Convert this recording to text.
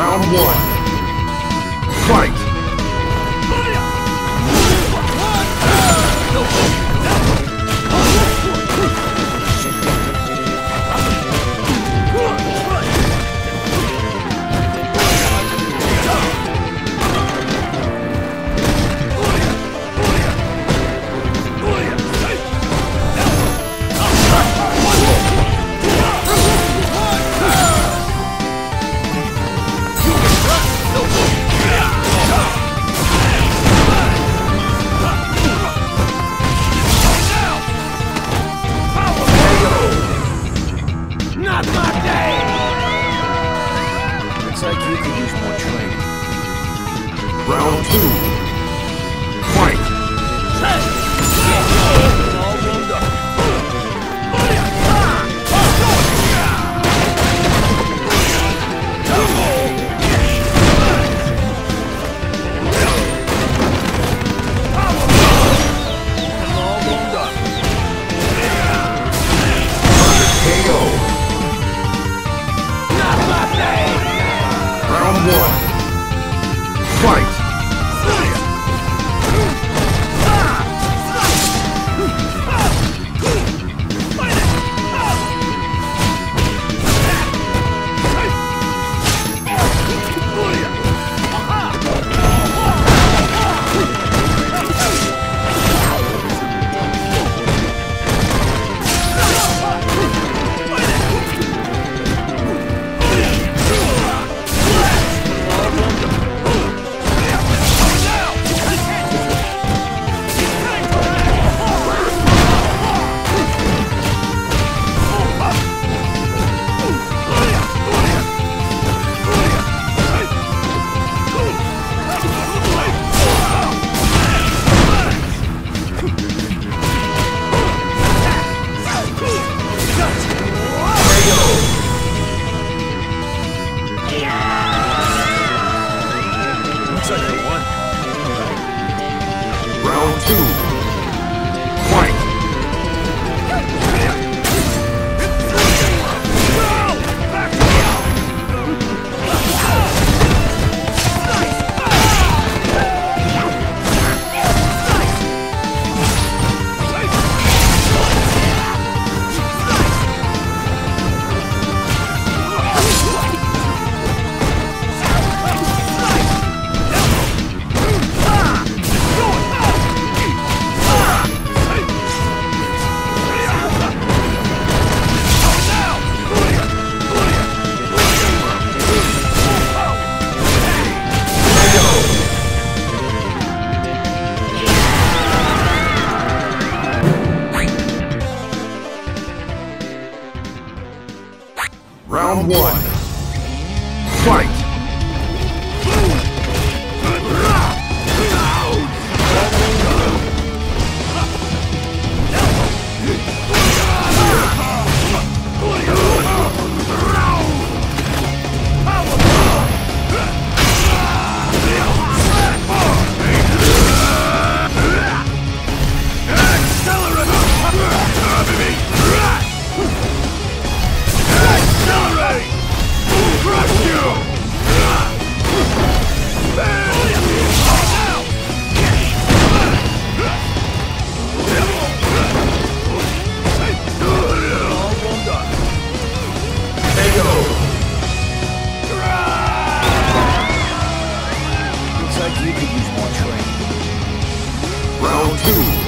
Round one. Fight! Round two. Fight! KO! Round one. Fight! Round two. Fight! Round one. Fight! Round two.